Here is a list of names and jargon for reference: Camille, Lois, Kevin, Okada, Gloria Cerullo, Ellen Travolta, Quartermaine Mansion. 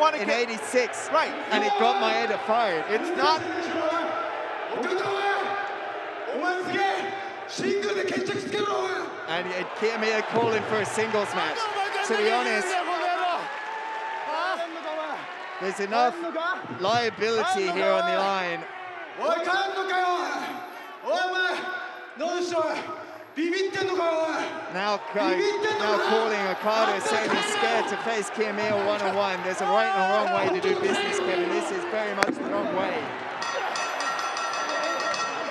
want to get... in 86. Right. And it got my head fired. It's not... And it came here calling for a singles match. To be honest, there's enough liability here on the line. Now calling Okada, saying he's scared to face Camille one-on-one. There's a right and a wrong way to do business, Kevin. This is very much the wrong way.